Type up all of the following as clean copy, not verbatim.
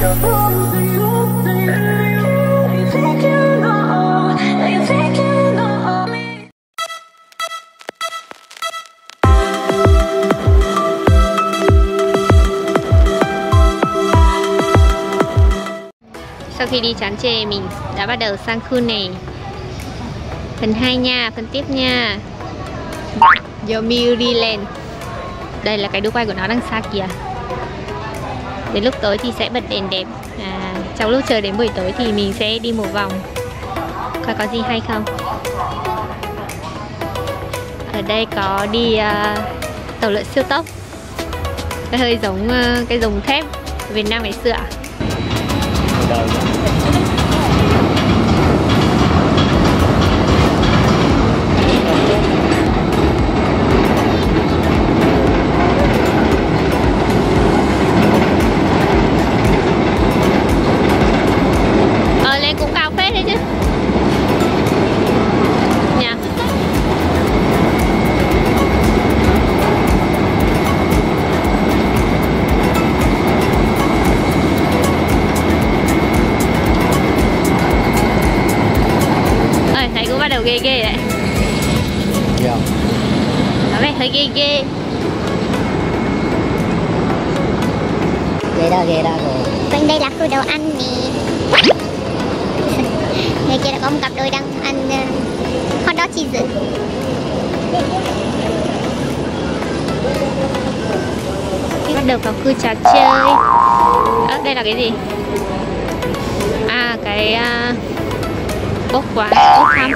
Sau khi đi chán chê, mình đã bắt đầu sang khu này. Phần 2 nha, phần tiếp nha. Yomiuri Land. Đây là cái đu quay của nó đằng xa kìa. Đến lúc tối thì sẽ bật đèn đẹp. Trong lúc chờ đến buổi tối thì mình sẽ đi một vòng coi có gì hay không. Ở đây có đi tàu lượn siêu tốc. Nó hơi giống cái dòng thép Việt Nam ngày xưa. Lên cũng cao phết đấy chứ. Nha. Ơi, thấy cũng bắt đầu ghê ghê đấy. Dạ. Nó mẹ hơi ghê ghê. Ghê đó rồi. Bên đây là khu đồ ăn nè. Ngày kia đã có một cặp đôi đang ăn hot dog cheese. Bắt đầu vào khu trò chơi. Đây là cái gì? À, cái ốc quán, ốc thăm.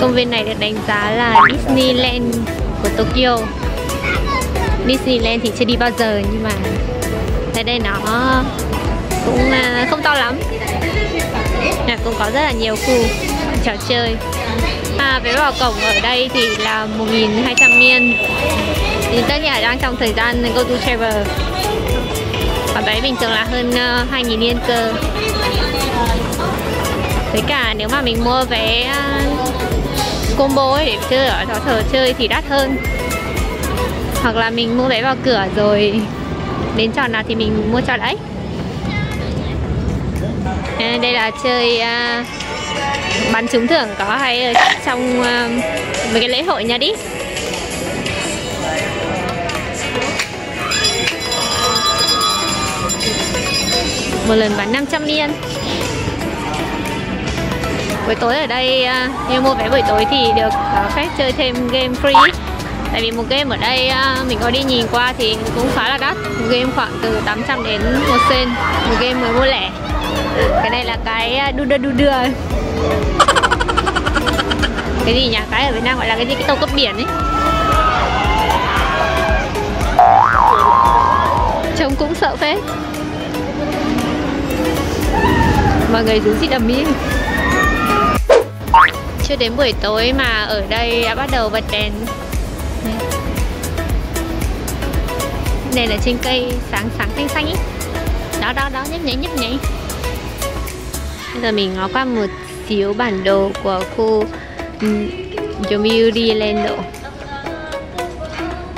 Công viên này được đánh giá là Disneyland của Tokyo. Disneyland thì chưa đi bao giờ, nhưng mà tại đây nó cũng không to lắm. Cũng có rất là nhiều khu trò chơi. Vé vào cổng ở đây thì là 1.200 yên. Thì tất nhiên là đang trong thời gian Go to Travel. Và vé bình thường là hơn 2.000 yên cơ. Với cả nếu mà mình mua vé combo ấy để chơi ở trò chơi thì đắt hơn. Hoặc là mình mua vé vào cửa rồi đến trò nào thì mình mua trò đấy. Đây là chơi bắn trúng thưởng, có hay ở trong mấy cái lễ hội nha đi. Một lần bán 500 yên. Buổi tối ở đây, nếu mua vé buổi tối thì được phép chơi thêm game free. Tại vì một game ở đây mình có đi nhìn qua thì cũng khá là đắt. Một game khoảng từ 800 đến 1 sen. Một game mới mua lẻ. Cái này là cái đu đưa. Cái gì nhỉ? Cái ở Việt Nam gọi là cái gì? Cái tàu cướp biển ấy. Trông cũng sợ phết. Mọi người rú gì đầm ý. Chưa đến buổi tối mà ở đây đã bắt đầu bật đèn. Đây là trên cây sáng xanh ấy. Đó, nhấp nháy. Bây giờ mình ngó qua một xíu bản đồ của khu Yomiuri Land.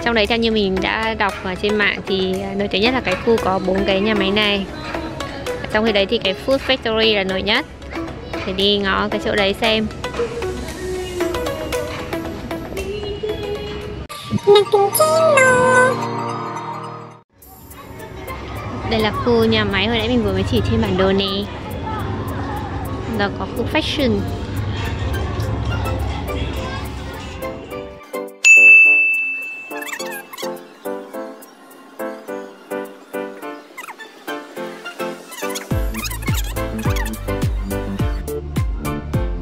Trong đấy theo như mình đã đọc ở trên mạng thì nổi tiếng nhất là cái khu có 4 cái nhà máy này. Trong khi đấy thì cái Food Factory là nổi nhất. Phải đi ngó cái chỗ đấy xem. Đây là khu nhà máy hồi nãy mình vừa mới chỉ trên bản đồ này. Đó có khu fashion.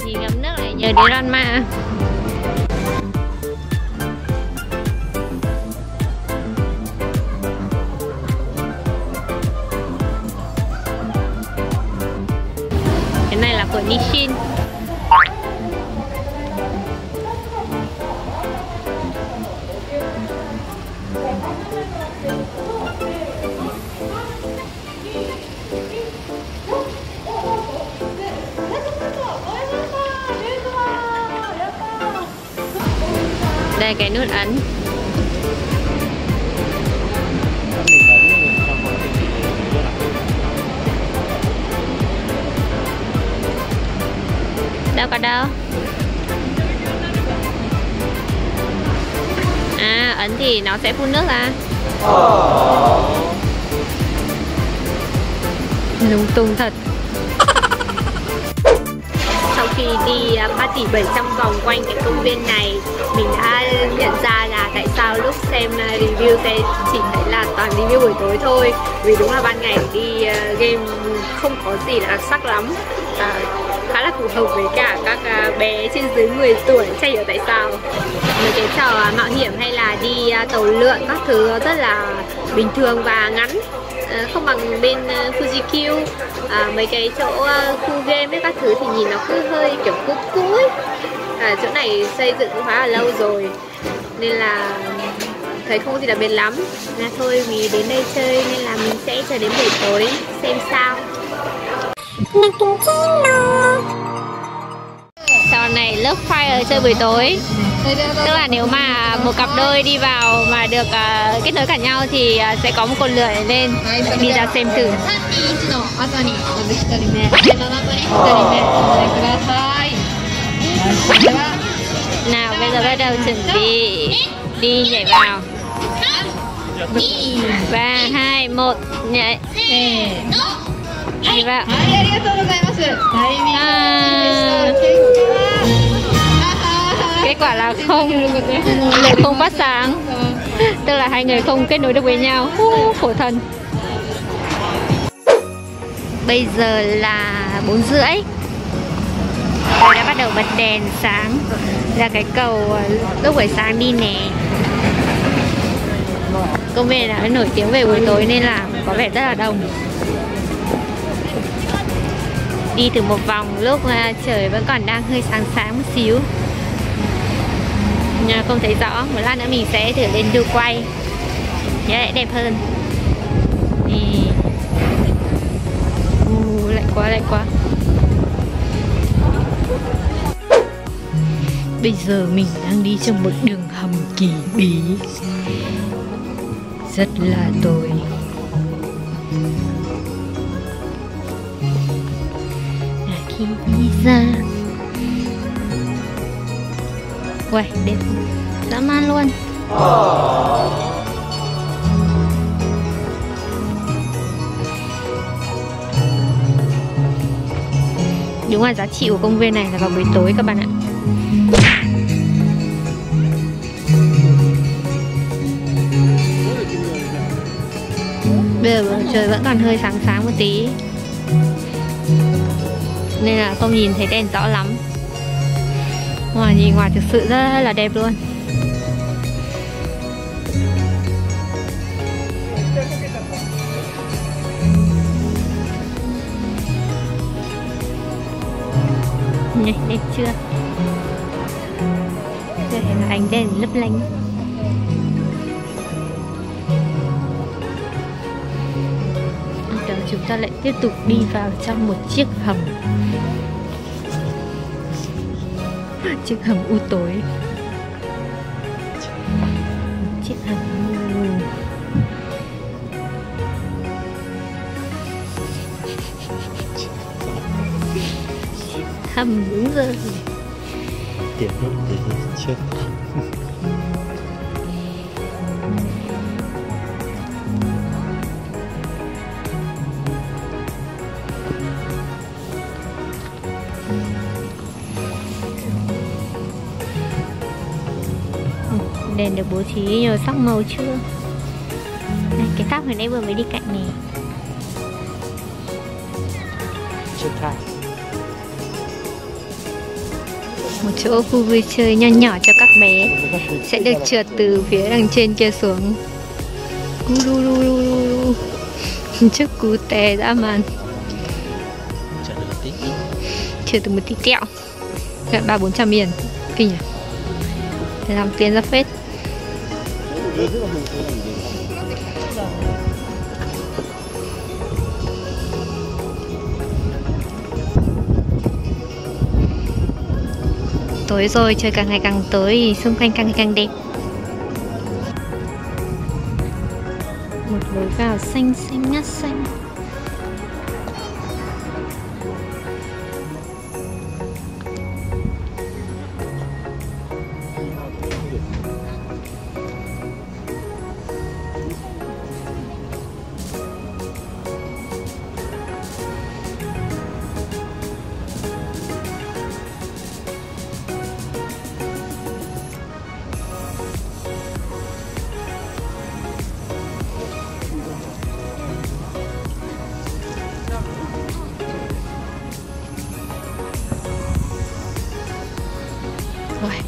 Nhìn ngắm nước lại nhờ đến Ranma. Của Nishin. Đây cái nút ấn. Đâu còn đâu? À, ấn thì nó sẽ phun nước ra. Lung tung thật. Sau khi đi 3,7 tỷ vòng quanh cái công viên này, mình đã nhận ra là tại sao lúc xem review sẽ chỉ thấy là toàn review buổi tối thôi. Vì đúng là ban ngày đi game không có gì là đặc sắc lắm, khá là phù hợp với cả các bé trên dưới 10 tuổi, chả hiểu tại sao. Mấy cái trò mạo hiểm hay là đi tàu lượn các thứ rất là bình thường và ngắn, không bằng bên Fujikyu. Mấy cái chỗ khu game với các thứ thì nhìn nó cứ hơi kiểu cũ cũ ấy. Chỗ này xây dựng khá là lâu rồi nên là thấy không có gì đặc biệt lắm. Thôi vì đến đây chơi nên là mình sẽ chờ đến buổi tối xem sao. Trò này lớp fire chơi buổi tối, tức là nếu mà một cặp đôi đi vào mà được kết nối cả nhau thì sẽ có một con lưỡi lên. Đi ra xem thử. Nào bây giờ bắt đầu chuẩn bị đi nhảy vào. 3, 2, 1 nhảy. Đi vào. Kết quả là không bắt sáng, tức là hai người không kết nối được với nhau. Khổ thân. Bây giờ là 4:30. Tôi đã bắt đầu bật đèn sáng ra cái cầu lúc buổi sáng đi nè. Công viên đã nổi tiếng về buổi tối nên là có vẻ rất là đông. Đi thử một vòng lúc trời vẫn còn đang hơi sáng sáng một xíu, không thấy rõ. Một lát nữa mình sẽ thử lên đu quay, nhớ lại đẹp hơn. Lạnh quá, lạnh quá. Bây giờ mình đang đi trong một đường hầm kỳ bí, rất là tối. Đi ra quay đẹp dã man luôn. Đúng là giá trị của công viên này là vào buổi tối các bạn ạ. Bây giờ trời vẫn còn hơi sáng sáng một tí nên là không nhìn thấy đèn rõ lắm. Ngoài nhìn ngoài thực sự rất là đẹp luôn. Này, đẹp chưa? Đây là ánh đèn lấp lánh. Chúng ta lại tiếp tục đi vào trong một chiếc hầm. Chiếc hầm u tối. Chiếc hầm u. Chiếc hầm đúng rồi. Tiếp tục đi trước. Đèn được bố trí nhiều sắc màu chưa? Đây, cái tháp hồi nãy vừa mới đi cạnh này. Một chỗ khu vui chơi nho nhỏ cho các bé, sẽ được trượt từ phía đằng trên kia xuống. Trước cú tè dã man. Trượt từ một tí tẹo. Gần 300-400 yên. Kinh nhỉ? Làm tiền ra phết. tối rồi, trời càng ngày càng tối thì xung quanh càng ngày càng đẹp. Một lối vào xanh ngắt xanh.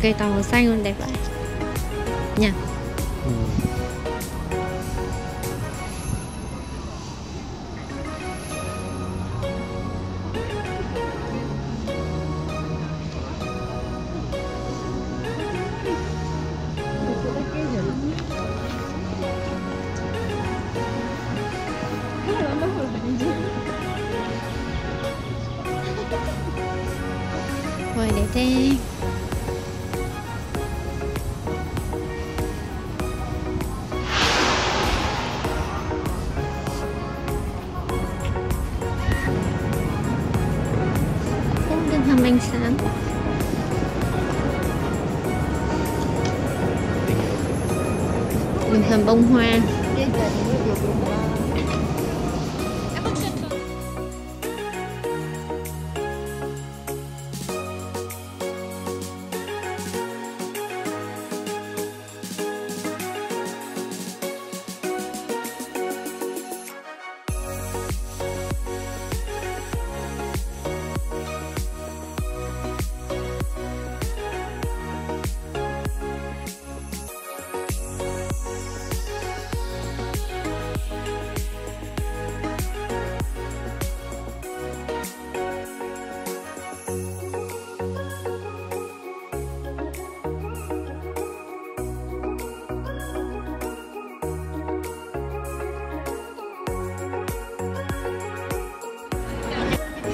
Cây tàu màu xanh luôn, đẹp vậy nha. Rồi đẹp thế. Ánh sáng mình thầm bông hoa.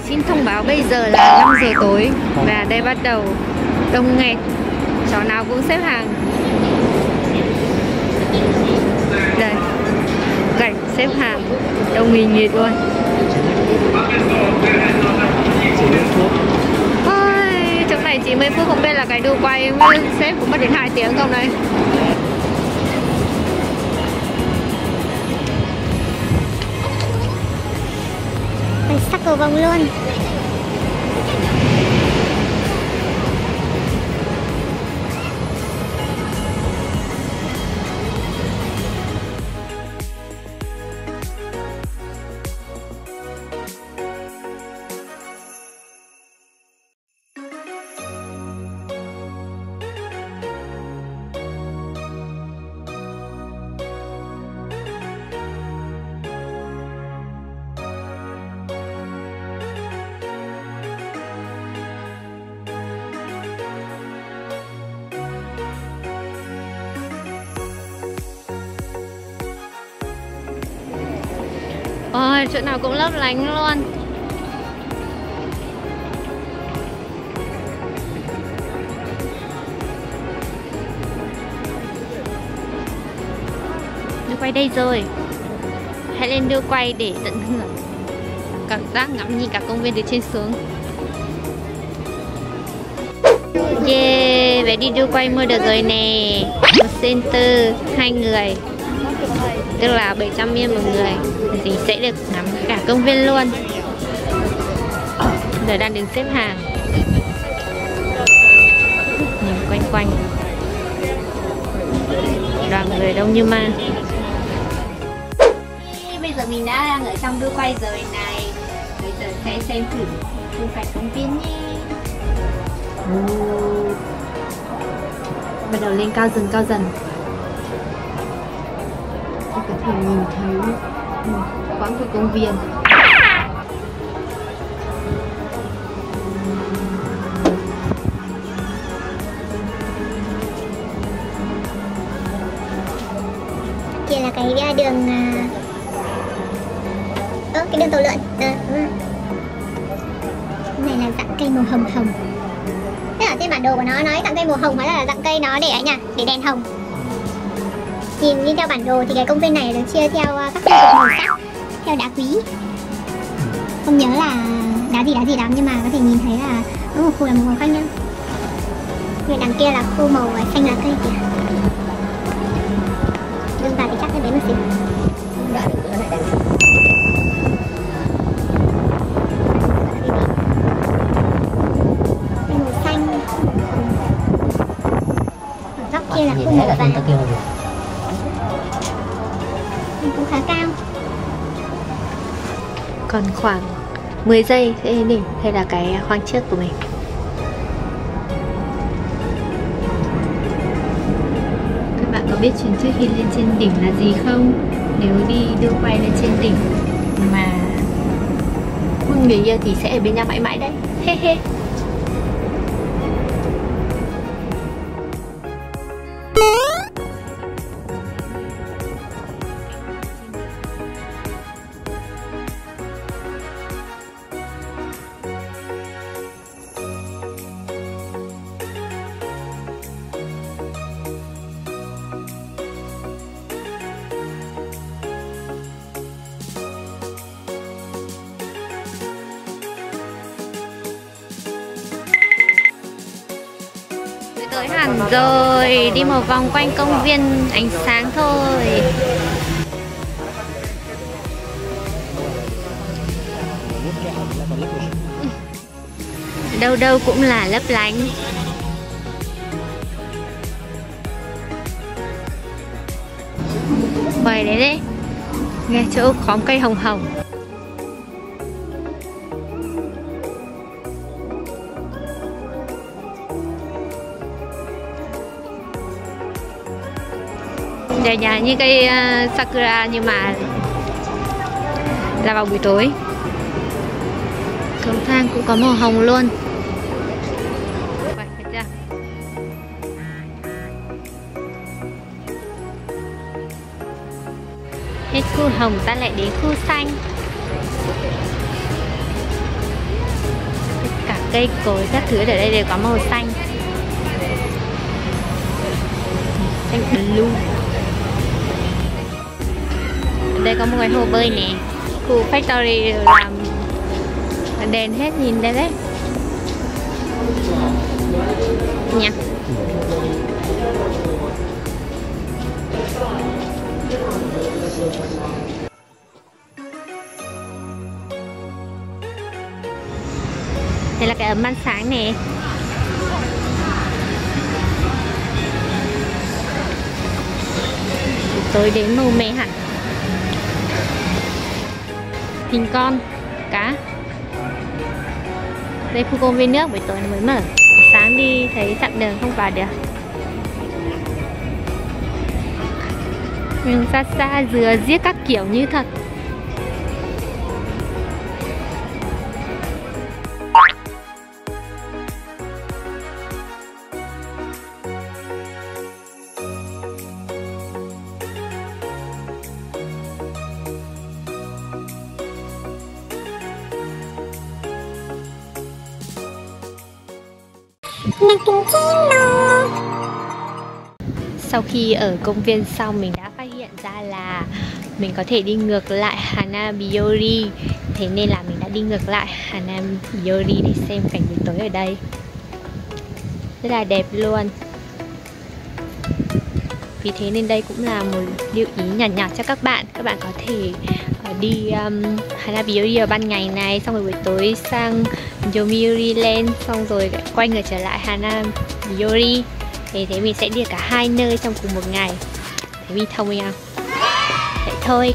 Xin thông báo bây giờ là 5 giờ tối và đây bắt đầu đông nghẹt, chó nào cũng xếp hàng. Đây, cảnh xếp hàng đông nghỉ nghịt luôn. Ôi, trong này 90 phút không biết là cái đu quay với xếp cũng mất đến 2 tiếng không đây. Sắc cầu vòng luôn. Ôi, chỗ nào cũng lấp lánh luôn. Đưa quay đây rồi. Hãy lên đưa quay để tận hưởng cảm giác ngắm nhìn cả công viên từ trên xuống. Yeah, bé đi đưa quay mua được rồi nè. 1 center, 2 người. Tức là 700 yên 1 người. Thì sẽ được ngắm cả công viên luôn. Giờ đang đứng xếp hàng. Nhìn quanh. Đoàn người đông như ma. Bây giờ mình đã đang ở trong đu quay rồi này. Bây giờ sẽ xem thử khung cảnh công viên nhé. Bắt đầu lên cao dần. Có thể nhìn thấy quán của công viên. Kia là cái đường cái đường tàu lượn. Này là dạng cây màu hồng. Thế ở trên bản đồ của nó nói dạng cây màu hồng, hóa ra là dạng cây nó để ấy nhỉ, để đèn hồng. Nhìn như theo bản đồ thì cái công viên này được chia theo các khu vực màu sắc theo đá quý. Không nhớ là đá gì lắm, nhưng mà có thể nhìn thấy là mỗi một khu là một màu khác nhau. Người đằng kia là khu màu xanh lá cây kìa. Đường vào thì chắc sẽ đến một xíu. Màu xanh. Ở góc kia là khu màu vàng. Mình cũng khá cao. Còn khoảng 10 giây sẽ đến đỉnh, đây là cái khoang trước của mình. Các bạn có biết truyền thuyết đi lên trên đỉnh là gì không? Nếu đi đưa quay lên trên đỉnh mà người yêu thì sẽ ở bên nhau mãi mãi đấy. He he. Tới hẳn rồi, đi một vòng quanh công viên ánh sáng thôi. Đâu đâu cũng là lấp lánh. Quay đấy đấy, ngay chỗ khóm cây hồng hồng. Dài dài như cây sakura nhưng mà là vào buổi tối. Cầu thang cũng có màu hồng luôn. Hết khu hồng ta lại đến khu xanh. Tất cả cây cối các thứ ở đây đều có màu xanh. Xanh blue. Đây có một cái hồ bơi nè. Khu factory làm đèn hết, nhìn đây đấy. Nha. Đây là cái ấm ban sáng nè. Tối đến màu mê hẳn. Hình con, cá. Đây khu công viên nước, buổi tối nó mới mở. Sáng đi thấy chặn đường không vào được. Mình xa xa dừa giết các kiểu như thật. Sau khi ở công viên xong, mình đã phát hiện ra là mình có thể đi ngược lại Hana Biyori. Thế nên là mình đã đi ngược lại Hana Biyori để xem cảnh buổi tối ở đây. Rất là đẹp luôn. Vì thế nên đây cũng là một lưu ý nhỏ cho các bạn. Các bạn có thể đi Hana Biyori vào ban ngày này, xong rồi buổi tối sang Yomiuri Land, xong rồi quay ngược trở lại Hana Biyori. Thế thế mình sẽ đi cả hai nơi trong cùng một ngày. Thế mình thông minh không? Vậy thôi,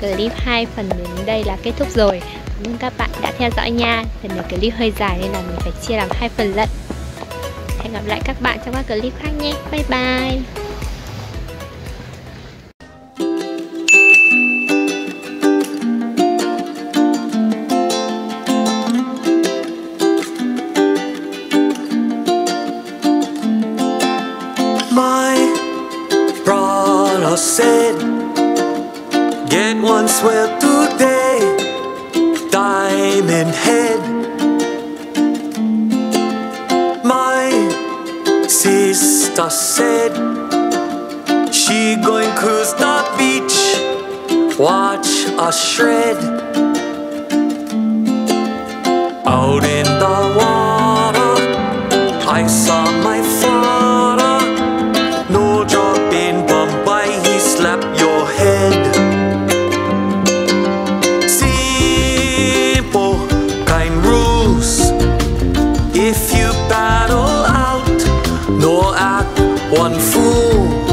clip 2 phần đến đây là kết thúc rồi. Cảm ơn các bạn đã theo dõi nha. Phần này clip hơi dài nên là mình phải chia làm 2 phần lận. Hẹn gặp lại các bạn trong các clip khác nhé. Bye bye. Said, get one swell today, diamond head, my Sister said she going cruise the beach, watch us shred out in the water. I saw my father, no job in Bombay, he slapped your head. Simple kind rules, if you battle out, no act one fool.